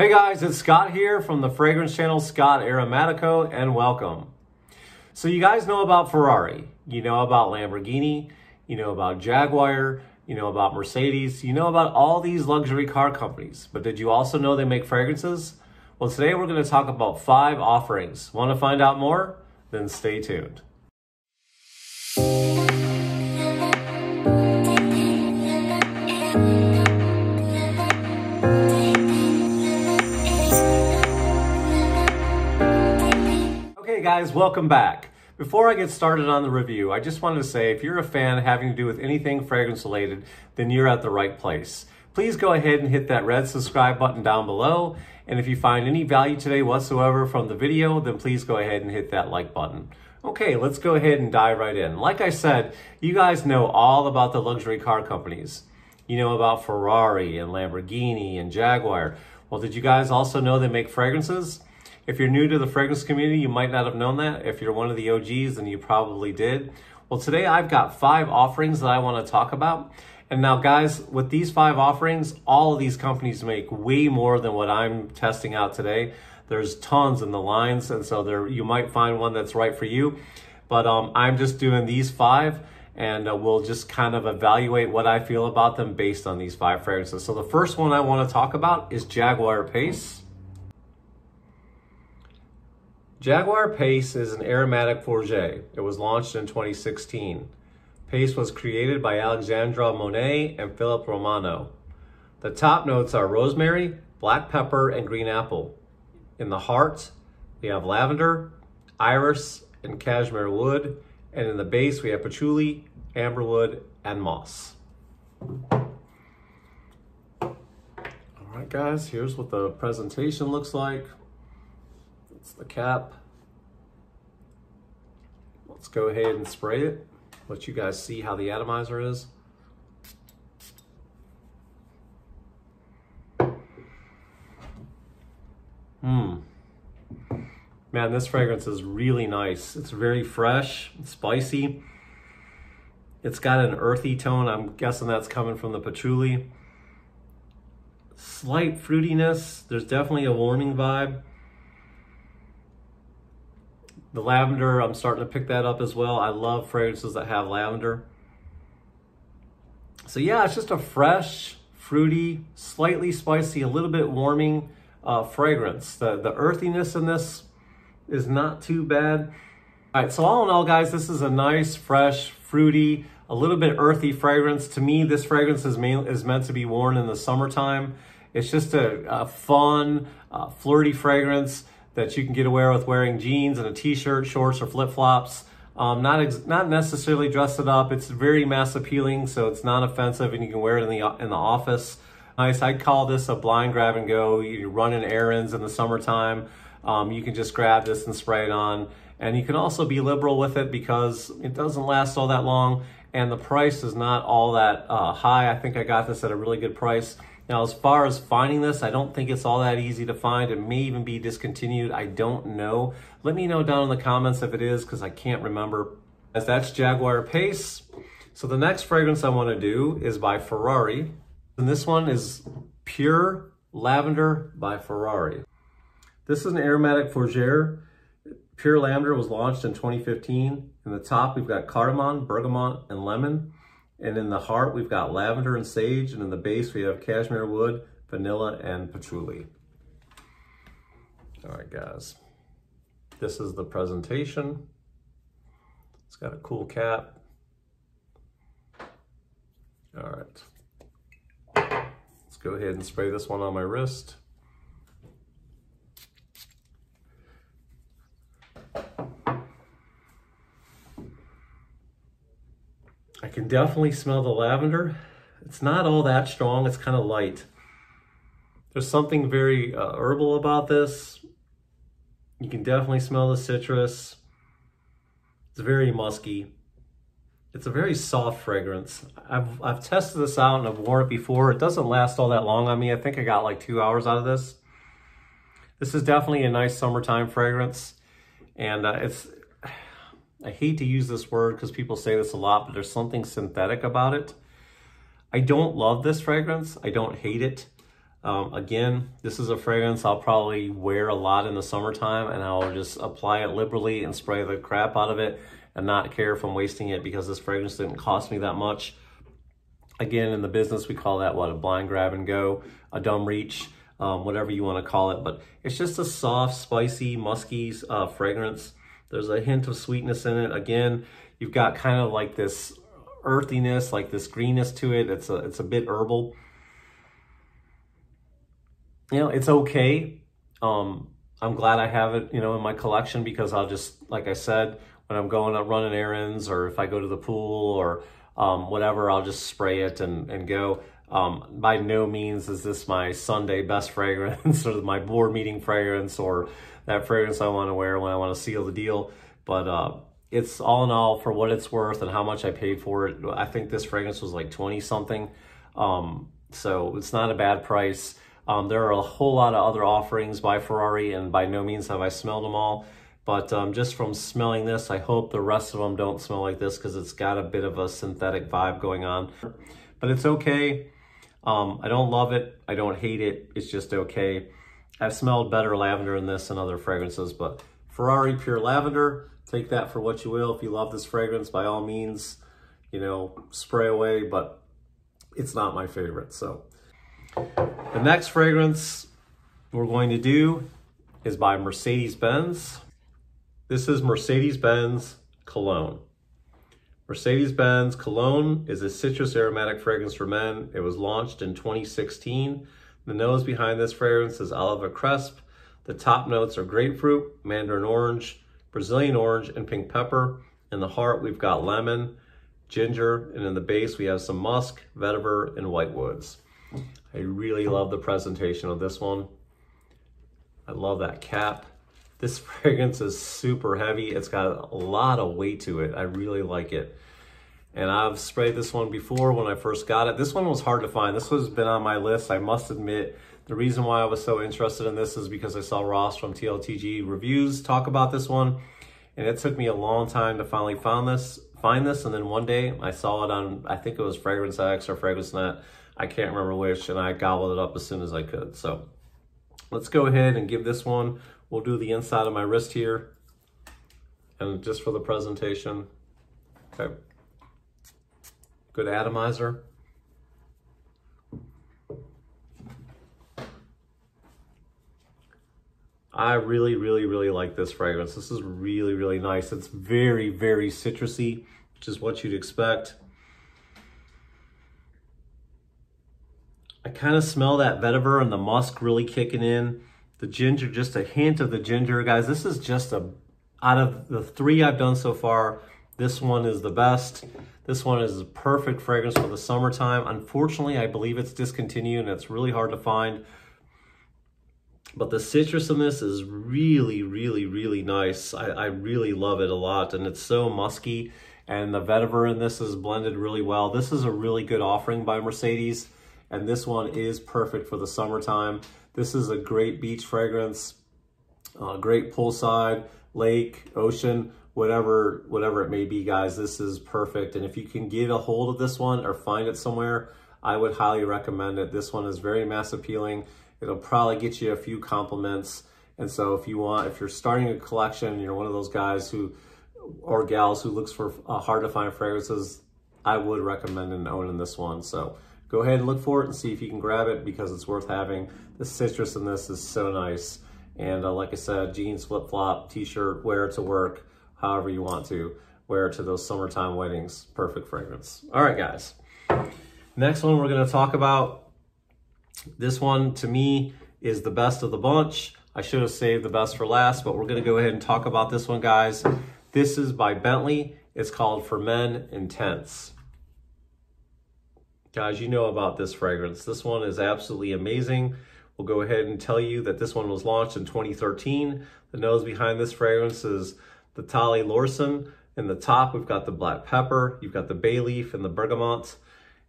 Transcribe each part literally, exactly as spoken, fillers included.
Hey guys, it's Scott here from the fragrance channel, Scott Aromatico, and welcome. So you guys know about Ferrari, you know about Lamborghini, you know about Jaguar, you know about Mercedes, you know about all these luxury car companies, but did you also know they make fragrances? Well, today we're going to talk about five offerings. Want to find out more? Then stay tuned. Guys, welcome back. Before I get started on the review, I just wanted to say if you're a fan having to do with anything fragrance related, then you're at the right place. Please go ahead and hit that red subscribe button down below, and if you find any value today whatsoever from the video, then please go ahead and hit that like button. Okay, let's go ahead and dive right in. Like I said, you guys know all about the luxury car companies. You know about Ferrari and Lamborghini and Jaguar. Well, did you guys also know they make fragrances? If you're new to the fragrance community, you might not have known that. If you're one of the O Gs, then you probably did. Well, today I've got five offerings that I want to talk about. And now guys, with these five offerings, all of these companies make way more than what I'm testing out today. There's tons in the lines, and so there you might find one that's right for you. But um, I'm just doing these five, and uh, we'll just kind of evaluate what I feel about them based on these five fragrances. So the first one I want to talk about is Jaguar Pace. Jaguar Pace is an aromatic fourger. It was launched in twenty sixteen. Pace was created by Alexandra Monet and Philip Romano. The top notes are rosemary, black pepper, and green apple. In the heart, we have lavender, iris, and cashmere wood. And in the base, we have patchouli, amberwood, and moss. All right, guys, here's what the presentation looks like. It's the cap. Let's go ahead and spray it. Let you guys see how the atomizer is. Mmm. Man, this fragrance is really nice. It's very fresh, spicy. It's got an earthy tone. I'm guessing that's coming from the patchouli. Slight fruitiness. There's definitely a warming vibe. The lavender, I'm starting to pick that up as well. I love fragrances that have lavender. So yeah, it's just a fresh, fruity, slightly spicy, a little bit warming uh, fragrance. The, the earthiness in this is not too bad. All right, so all in all, guys, this is a nice, fresh, fruity, a little bit earthy fragrance. To me, this fragrance is, main, is meant to be worn in the summertime. It's just a, a fun, uh, flirty fragrance that you can get away with wearing jeans and a t-shirt, shorts, or flip-flops. Um, not ex not necessarily dress it up. It's very mass appealing, so it's not offensive, and you can wear it in the in the office. Nice. I'd call this a blind grab and go. You're running errands in the summertime. Um, you can just grab this and spray it on, and you can also be liberal with it because it doesn't last all that long, and the price is not all that uh, high. I think I got this at a really good price. Now, as far as finding this, I don't think it's all that easy to find. It may even be discontinued. I don't know. Let me know down in the comments if it is, because I can't remember. As that's Jaguar Pace. So the next fragrance I want to do is by Ferrari. And this one is Pure Lavender by Ferrari. This is an aromatic fourger. Pure Lavender was launched in twenty fifteen. In the top, we've got cardamom, bergamot, and lemon. And in the heart, we've got lavender and sage. And in the base, we have cashmere wood, vanilla, and patchouli. All right, guys. This is the presentation. It's got a cool cap. All right. Let's go ahead and spray this one on my wrist. I can definitely smell the lavender. It's not all that strong, it's kind of light. There's something very uh, herbal about this. You can definitely smell the citrus. It's very musky. It's a very soft fragrance. I've, I've tested this out and I've worn it before. It doesn't last all that long on me. I think I got like two hours out of this. This is definitely a nice summertime fragrance. And uh, it's, I hate to use this word because people say this a lot, but there's something synthetic about it. I don't love this fragrance. I don't hate it. Um, again, this is a fragrance I'll probably wear a lot in the summertime, and I'll just apply it liberally and spray the crap out of it and not care if I'm wasting it, because this fragrance didn't cost me that much. Again, in the business, we call that, what, a blind grab and go, a dumb reach, um, whatever you want to call it. But it's just a soft, spicy, musky uh, fragrance. There's a hint of sweetness in it. Again, you've got kind of like this earthiness, like this greenness to it. It's a, it's a bit herbal. You know, it's okay. Um, I'm glad I have it, you know, in my collection, because I'll just, like I said, when I'm going out running errands, or if I go to the pool, or um, whatever, I'll just spray it and, and go. Um, by no means is this my Sunday best fragrance or my board meeting fragrance or that fragrance I want to wear when I want to seal the deal. But uh, it's all in all, for what it's worth and how much I paid for it, I think this fragrance was like twenty something. Um, so it's not a bad price. Um, there are a whole lot of other offerings by Ferrari, and by no means have I smelled them all. But um, just from smelling this, I hope the rest of them don't smell like this, because it's got a bit of a synthetic vibe going on. But it's okay. Um, I don't love it. I don't hate it. It's just okay. I've smelled better lavender in this and other fragrances, but Ferrari Pure Lavender, take that for what you will. If you love this fragrance, by all means, you know, spray away, but it's not my favorite, so. The next fragrance we're going to do is by Mercedes Benz. This is Mercedes Benz Cologne. Mercedes Benz Cologne is a citrus aromatic fragrance for men. It was launched in twenty sixteen. The nose behind this fragrance is Olivier Cresp. The top notes are grapefruit, mandarin orange, Brazilian orange, and pink pepper. In the heart, we've got lemon, ginger, and in the base, we have some musk, vetiver, and whitewoods. I really love the presentation of this one. I love that cap. This fragrance is super heavy. It's got a lot of weight to it. I really like it. And I've sprayed this one before when I first got it. This one was hard to find. This has been on my list, I must admit. The reason why I was so interested in this is because I saw Ross from T L T G Reviews talk about this one. And it took me a long time to finally find this. Find this, and then one day I saw it on, I think it was Fragrance X or Fragrance Net, I can't remember which, and I gobbled it up as soon as I could. So let's go ahead and give this one, we'll do the inside of my wrist here, and just for the presentation. Okay, good atomizer. I really, really, really like this fragrance. This is really, really nice. It's very, very citrusy, which is what you'd expect. I kind of smell that vetiver and the musk really kicking in. The ginger, just a hint of the ginger. Guys, this is just a, out of the three I've done so far, this one is the best. This one is a perfect fragrance for the summertime. Unfortunately, I believe it's discontinued and it's really hard to find. But the citrus in this is really, really, really nice. I, I really love it a lot, and it's so musky, and the vetiver in this is blended really well. This is a really good offering by Mercedes, and this one is perfect for the summertime. This is a great beach fragrance, uh, great poolside, lake, ocean, whatever, whatever it may be, guys. This is perfect, and if you can get a hold of this one or find it somewhere, I would highly recommend it. This one is very mass appealing. It'll probably get you a few compliments. And so if you want, if you're starting a collection and you're one of those guys who, or gals who looks for uh, hard to find fragrances, I would recommend and owning this one. So go ahead and look for it and see if you can grab it, because it's worth having. The citrus in this is so nice. And uh, like I said, jeans, flip flop, t-shirt, wear it to work, however you want to. Wear it to those summertime weddings, perfect fragrance. All right, guys. Next one we're gonna talk about. This one, to me, is the best of the bunch. I should have saved the best for last, but we're going to go ahead and talk about this one, guys. This is by Bentley. It's called For Men Intense. Guys, you know about this fragrance. This one is absolutely amazing. We'll go ahead and tell you that this one was launched in twenty thirteen. The nose behind this fragrance is the Tally Lorsen. In the top, we've got the black pepper. You've got the bay leaf and the bergamot.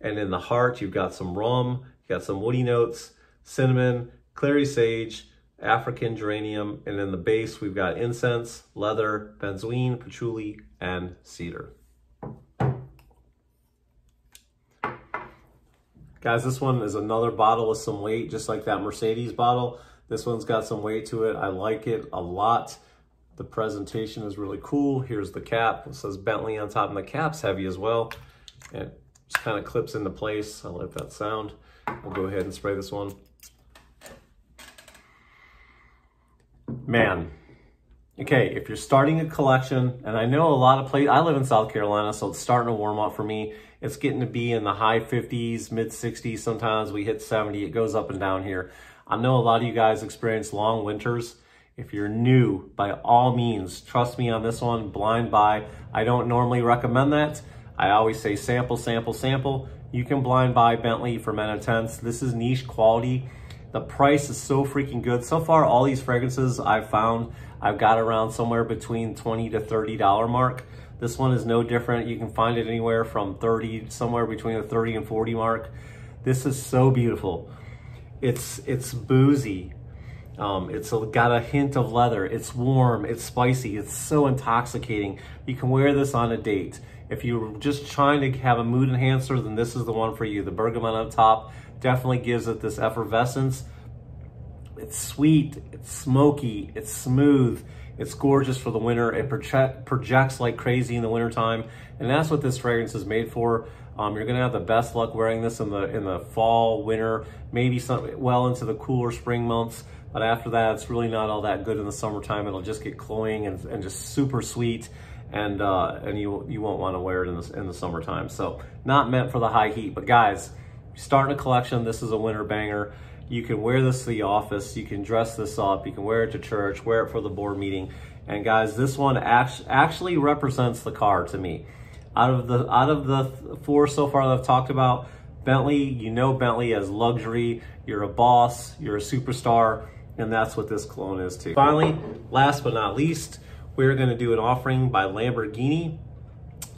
And in the heart, you've got some rum. Got some woody notes, cinnamon, clary sage, African geranium, and in the base we've got incense, leather, benzoin, patchouli, and cedar. Guys, this one is another bottle with some weight, just like that Mercedes bottle. This one's got some weight to it. I like it a lot. The presentation is really cool. Here's the cap. It says Bentley on top, and the cap's heavy as well. And it just kind of clips into place. I like that sound. We'll go ahead and spray this one. Man. Okay, if you're starting a collection, and I know a lot of places, I live in South Carolina, so it's starting to warm up for me. It's getting to be in the high fifties, mid sixties. Sometimes we hit seventy. It goes up and down here. I know a lot of you guys experience long winters. If you're new, by all means, trust me on this one, blind buy. I don't normally recommend that. I always say sample, sample, sample. You can blind buy Bentley for men intense. This is niche quality. The price is so freaking good. So far, all these fragrances I've found, I've got around somewhere between twenty to thirty dollar mark. This one is no different. You can find it anywhere from thirty, somewhere between the thirty and forty mark. This is so beautiful. It's it's boozy. Um, it's got a hint of leather. It's warm, it's spicy, it's so intoxicating. You can wear this on a date. If you're just trying to have a mood enhancer, then this is the one for you. The bergamot up top definitely gives it this effervescence. It's sweet, it's smoky, it's smooth, it's gorgeous for the winter. It project, projects like crazy in the wintertime, and that's what this fragrance is made for. Um, you're gonna have the best luck wearing this in the in the fall, winter, maybe some well into the cooler spring months. But after that, it's really not all that good in the summertime. It'll just get cloying and, and just super sweet, and uh, and you you won't want to wear it in the in the summertime. So not meant for the high heat. But guys, starting a collection, this is a winter banger. You can wear this to the office, you can dress this up, you can wear it to church, wear it for the board meeting. And guys, this one act actually represents the car to me. Out of the out of the four so far that I've talked about, Bentley, you know Bentley as luxury, you're a boss, you're a superstar, and that's what this cologne is too. Finally, last but not least, we're gonna do an offering by Lamborghini.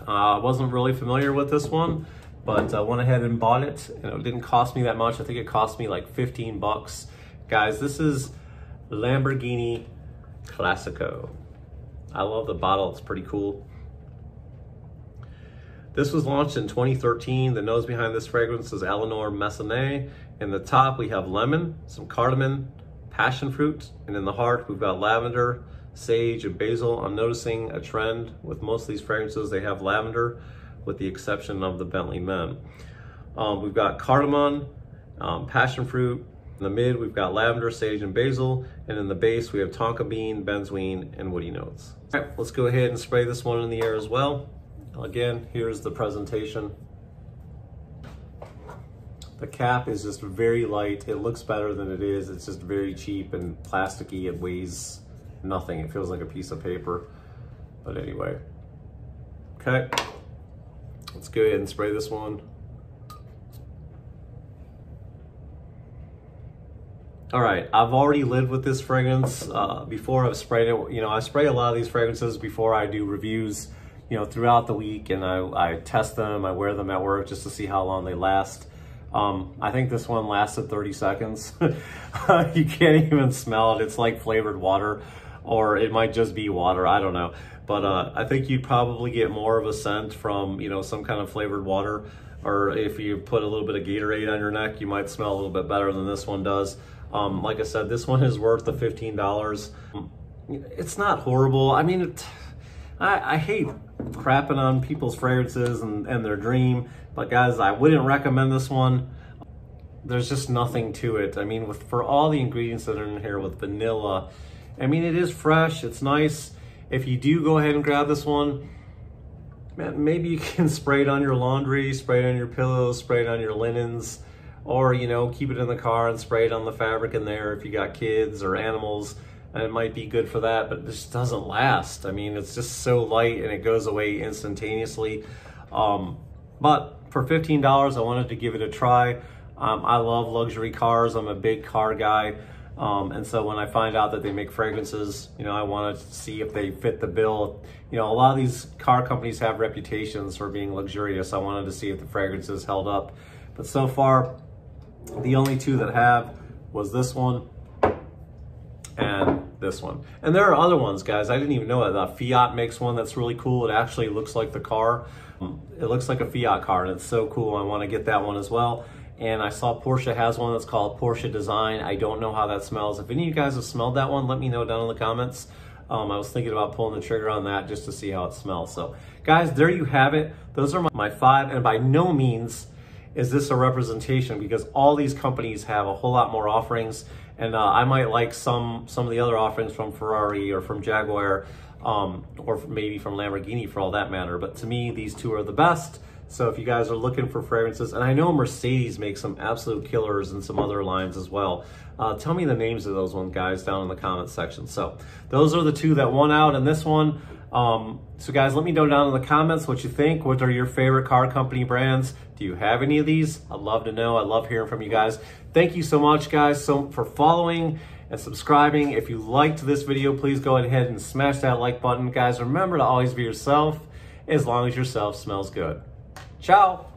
I uh, wasn't really familiar with this one, but I went ahead and bought it, and it didn't cost me that much. I think it cost me like fifteen bucks. Guys, this is Lamborghini Classico. I love the bottle, it's pretty cool. This was launched in twenty thirteen. The nose behind this fragrance is Eleanor Massenet. In the top, we have lemon, some cardamom, passion fruit, and in the heart, we've got lavender, sage, and basil. I'm noticing a trend with most of these fragrances, they have lavender, with the exception of the Bentley Men. Um, we've got cardamom, um, passion fruit. In the mid, we've got lavender, sage, and basil. And in the base, we have tonka bean, benzoin, and woody notes. All right, let's go ahead and spray this one in the air as well. Again, here's the presentation. The cap is just very light. It looks better than it is. It's just very cheap and plasticky. It weighs nothing. It feels like a piece of paper, but anyway. Okay. Let's go ahead and spray this one. All right, I've already lived with this fragrance uh, before. I've sprayed it, you know, I spray a lot of these fragrances before I do reviews, you know, throughout the week, and I, I test them, I wear them at work just to see how long they last. Um, I think this one lasted thirty seconds. You can't even smell it. It's like flavored water, or it might just be water, I don't know. But uh, I think you'd probably get more of a scent from, you know, some kind of flavored water, or if you put a little bit of Gatorade on your neck, you might smell a little bit better than this one does. Um, like I said, this one is worth the fifteen dollars. It's not horrible. I mean, it, I, I hate crapping on people's fragrances and, and their dream, but guys, I wouldn't recommend this one. There's just nothing to it. I mean, with for all the ingredients that are in here with vanilla, I mean, it is fresh, it's nice. If you do go ahead and grab this one, man, maybe you can spray it on your laundry, spray it on your pillows, spray it on your linens, or, you know, keep it in the car and spray it on the fabric in there if you got kids or animals, and it might be good for that, but this doesn't last. I mean, it's just so light and it goes away instantaneously. Um, but for fifteen dollars, I wanted to give it a try. Um, I love luxury cars, I'm a big car guy. Um, and so when I find out that they make fragrances, you know, I want to see if they fit the bill. You know, a lot of these car companies have reputations for being luxurious. I wanted to see if the fragrances held up. But so far, the only two that have was this one and this one. And there are other ones, guys. I didn't even know that. The Fiat makes one that's really cool. It actually looks like the car. It looks like a Fiat car, and it's so cool. I want to get that one as well. and I saw Porsche has one that's called Porsche Design. I don't know how that smells. If any of you guys have smelled that one, let me know down in the comments. Um, I was thinking about pulling the trigger on that just to see how it smells. So guys, there you have it. Those are my five, and by no means is this a representation, because all these companies have a whole lot more offerings, and uh, I might like some some of the other offerings from Ferrari or from Jaguar, um, or maybe from Lamborghini for all that matter. But to me, these two are the best. So if you guys are looking for fragrances, and I know Mercedes makes some absolute killers and some other lines as well. Uh, tell me the names of those ones, guys, down in the comments section. So those are the two that won out in this one. Um, so guys, let me know down in the comments what you think. What are your favorite car company brands? Do you have any of these? I'd love to know. I love hearing from you guys. Thank you so much, guys, so for following and subscribing. If you liked this video, please go ahead and smash that like button. Guys, remember to always be yourself, as long as yourself smells good. Ciao.